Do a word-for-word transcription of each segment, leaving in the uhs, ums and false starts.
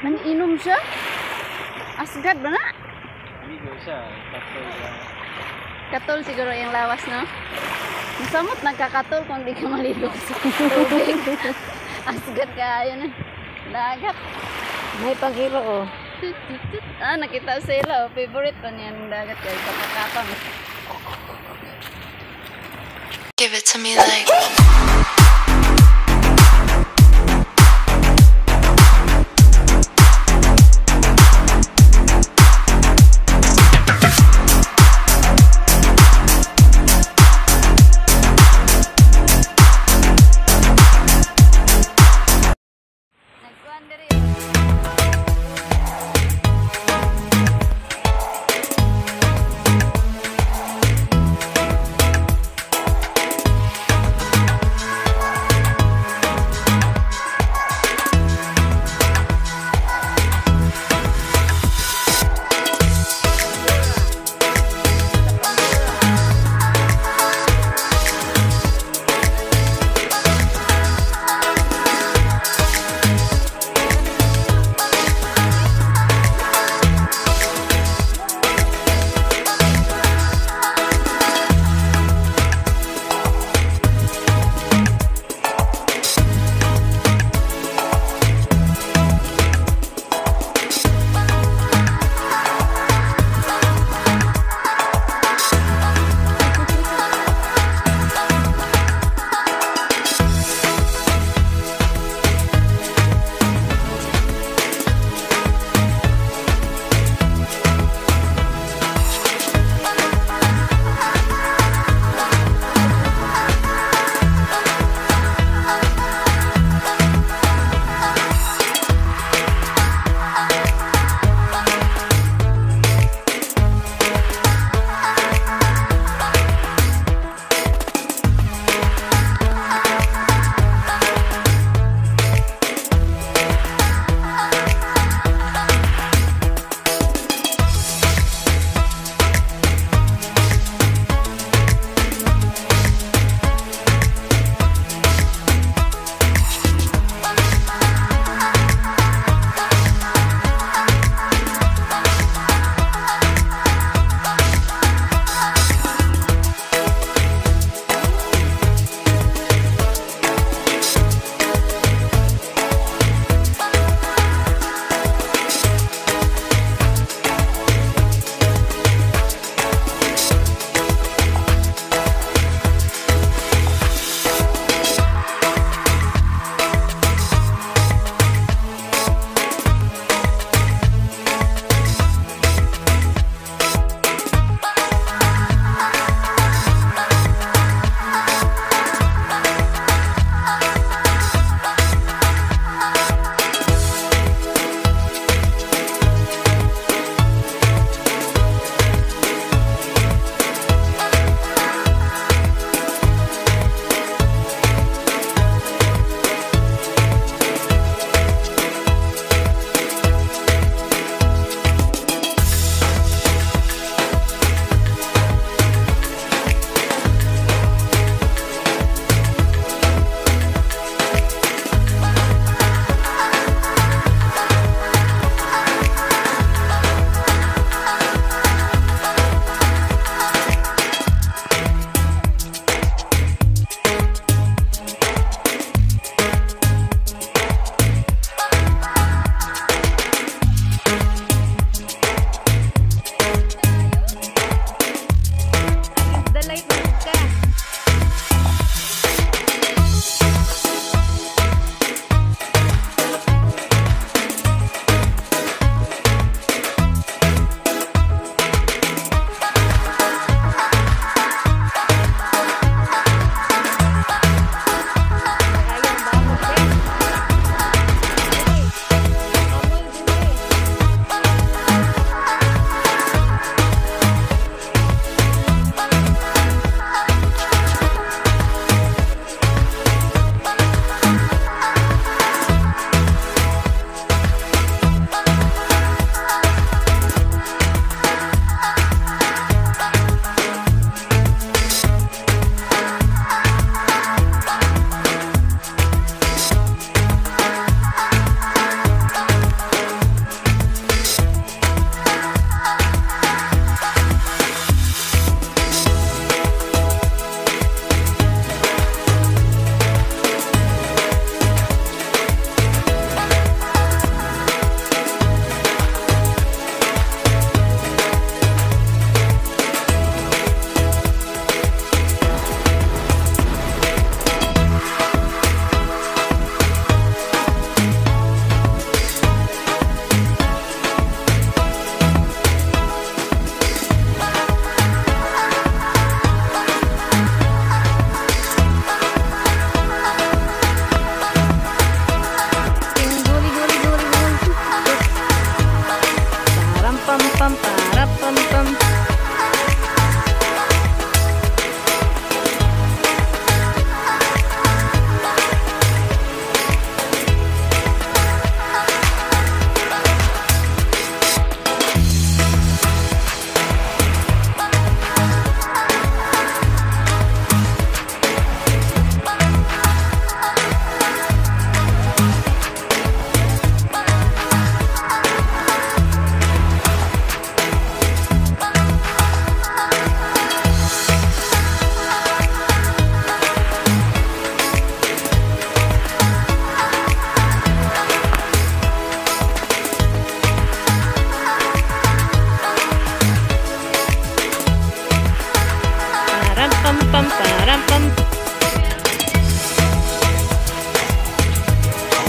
Nanginom siya? Asgad ba na? Ligo siya. Katol. Katol siguro yung lawas, no? Masamot nagkakatol kung di ka maligo sa tubig. Asgad ka. Ayan eh. Dagat. May pangilo, oh. Ah, nakita sila, oh. Favorite pa niyan dagat kayo. Kapakapang. Give it to me like...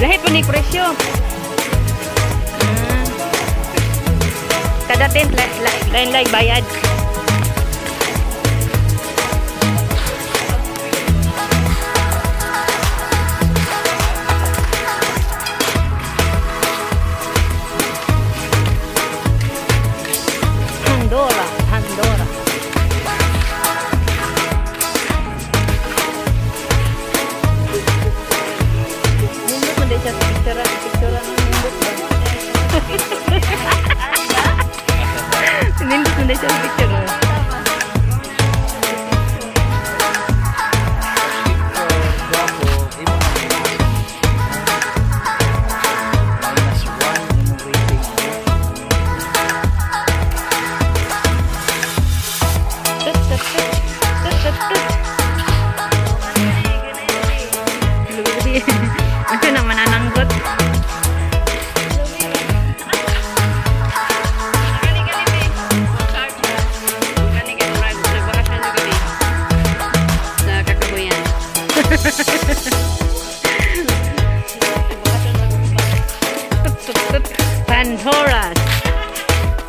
Lahi pa ni presyo. Hmm. Kada tent lain lain bayad. Pandora, Pandora.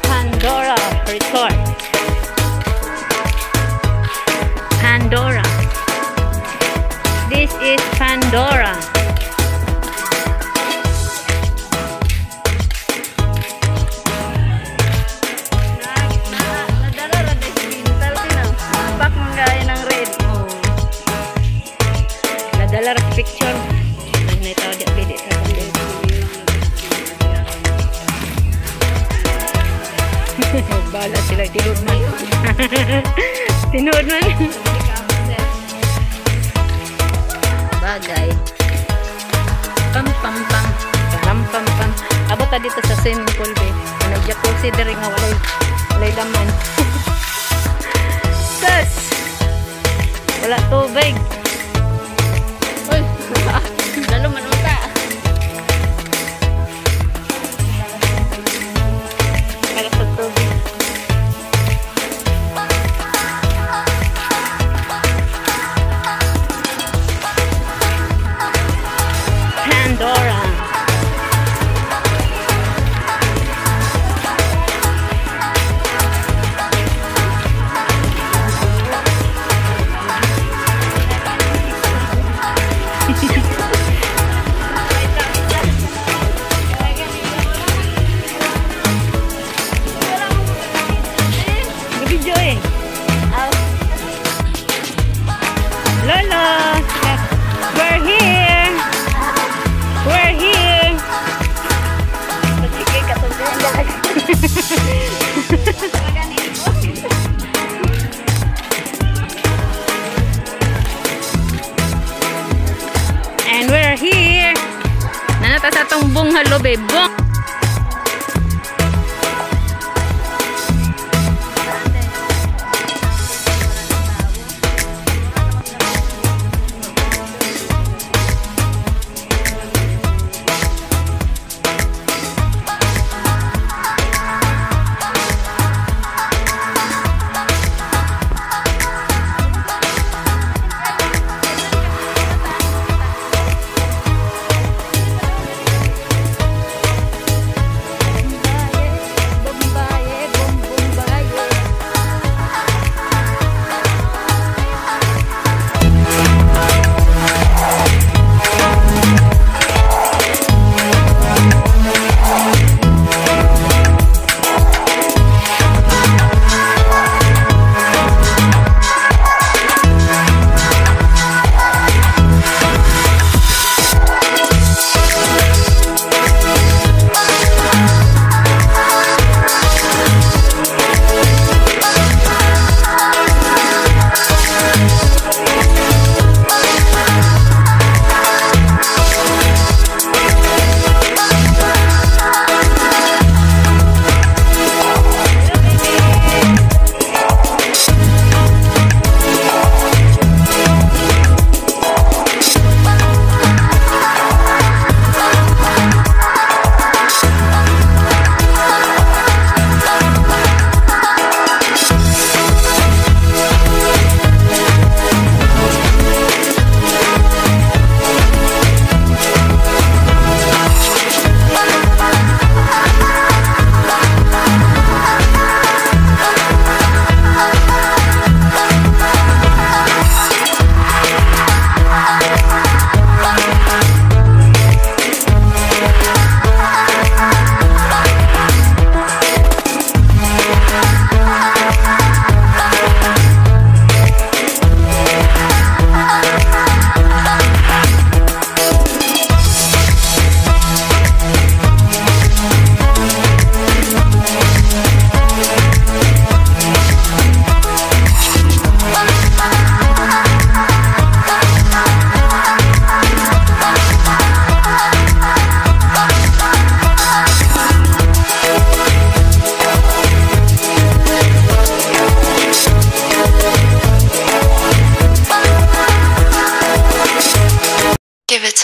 Pandora, Pandora Resort, Pandora. This is Pandora. Nadala ra picture. Bala sila, tinuod man. Tinuod man. Bagay. Pam, pam, pam. Pam, pam, pam. Abot na dito sa swimming pool, be. Nag-jacuzzi na rin nga walay. Walay laman. Sus! Wala tubig. Uy! Lalo man mata. Para sa tubig. And we're here. Nanata sa tungbong halo bebong.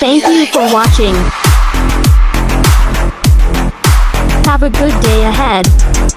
Thank you for watching. Have a good day ahead.